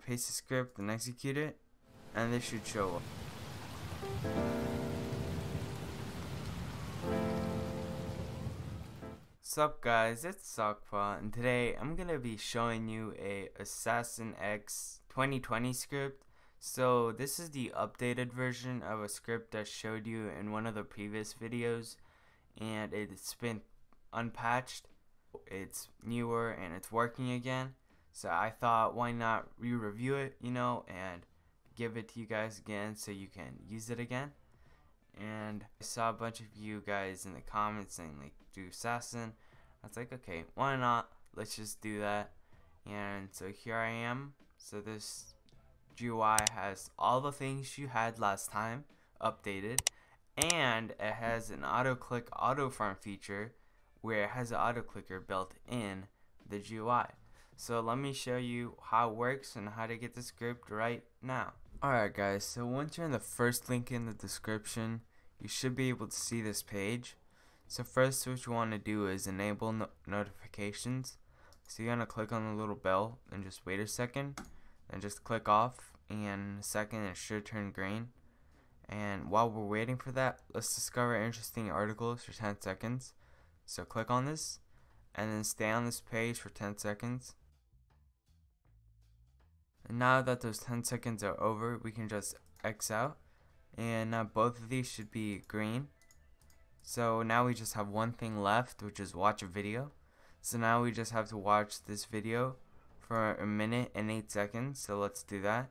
paste the script and execute it, and this should show up. What's up guys, it's Sakpot, and today I'm going to be showing you a Assassin X 2020 script. So this is the updated version of a script I showed you in one of the previous videos, and it's been unpatched, it's newer, and it's working again. So I thought, why not re-review it, you know, and give it to you guys again so you can use it again. And I saw a bunch of you guys in the comments saying like, do Assassin. I was like, okay, why not, let's just do that. And so here I am. So this GUI has all the things you had last time updated, and it has an auto click auto farm feature where it has an auto clicker built in the GUI. So let me show you how it works and how to get the script right now. Alright guys, so once you're in the first link in the description, you should be able to see this page. So first what you want to do is enable notifications. So you're going to click on the little bell and just wait a second, and just click off, and in a second it should turn green. And while we're waiting for that, let's discover interesting articles for 10 seconds. So click on this, and then stay on this page for 10 seconds. And now that those 10 seconds are over, we can just X out. And now both of these should be green. So now we just have one thing left, which is watch a video. So now we just have to watch this video for a minute and 8 seconds. So let's do that.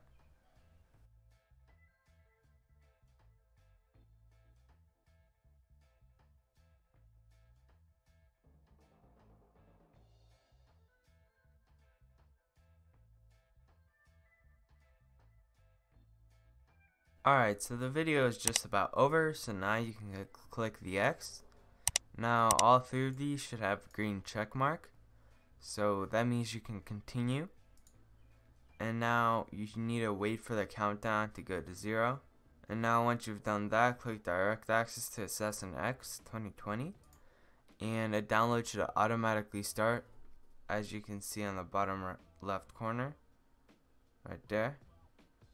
Alright, so the video is just about over, so now you can click the X. Now all three of these should have a green check mark, so that means you can continue. And now you need to wait for the countdown to go to 0. And now once you've done that, click direct access to Assassin X 2020, and a download should automatically start, as you can see on the bottom left corner, right there.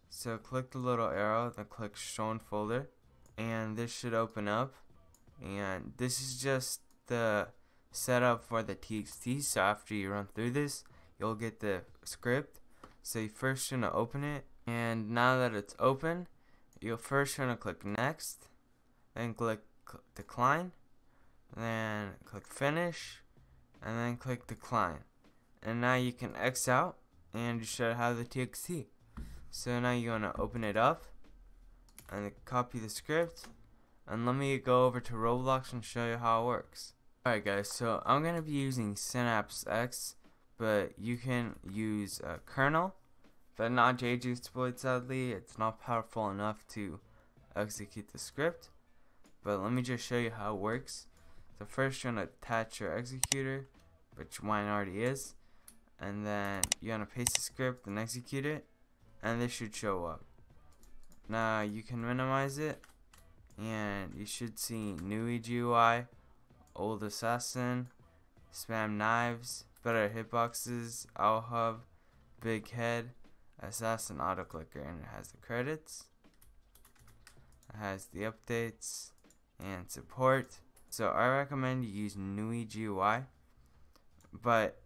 So click the little arrow, then click shown folder, and this should open up. And this is just the setup for the TXT, so after you run through this, you'll get the script. So you first gonna open it, and now that it's open, you'll first gonna click next, then click decline, then click finish, and then click decline. And now you can X out, and you should have the TXT. So now you want to open it up and copy the script, and let me go over to Roblox and show you how it works. Alright guys, so I'm going to be using Synapse X, but you can use a kernel, but not JG exploit sadly, it's not powerful enough to execute the script. But let me just show you how it works. So first you're going to attach your executor, which mine already is, and then you're going to paste the script and execute it. And this should show up. Now you can minimize it, and you should see new GUI, old assassin, spam knives, better hitboxes, Owl Hub, big head, assassin auto clicker, and it has the credits, it has the updates and support. So I recommend you use new GUI, but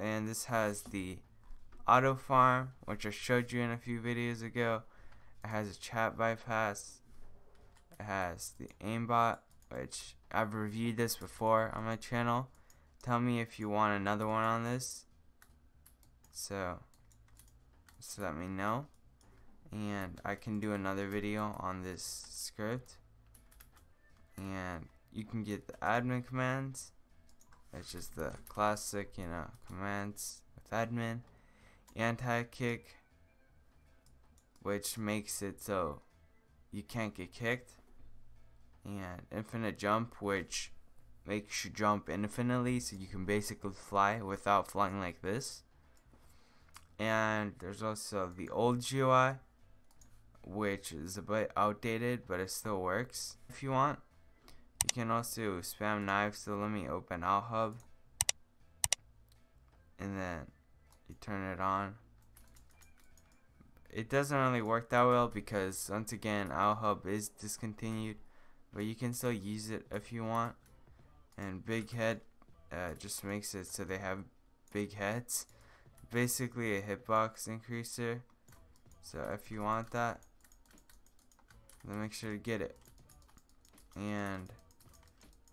and this has the auto farm, which I showed you in a few videos ago. It has a chat bypass, it has the aimbot, which I've reviewed this before on my channel. Tell me if you want another one on this, so just let me know, and I can do another video on this script. And you can get the admin commands, it's just the classic, you know, commands with admin. Anti-kick, which makes it so you can't get kicked, and infinite jump, which makes you jump infinitely, so you can basically fly without flying like this. And there's also the old GUI, which is a bit outdated, but it still works if you want. You can also spam knives, so let me open Owl Hub, and then you turn it on, it doesn't really work that well because once again Owl Hub is discontinued, but you can still use it if you want. And Big Head just makes it so they have big heads, basically a hitbox increaser. So if you want that, then make sure to get it. And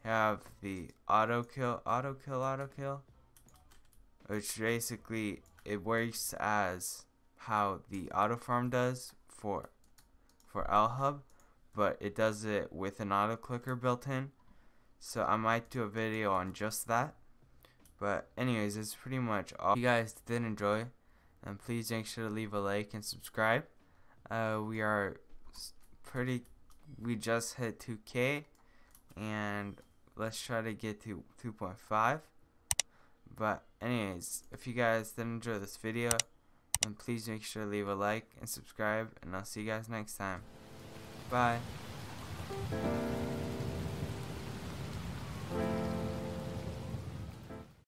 have the auto kill, which basically it works as how the auto farm does for Owl Hub, but it does it with an auto clicker built in. So I might do a video on just that. But anyways, it's pretty much all. If you guys did enjoy, and please make sure to leave a like and subscribe. We just hit 2K, and let's try to get to 2.5. But anyways, if you guys did enjoy this video, and please make sure to leave a like and subscribe, and I'll see you guys next time. Bye.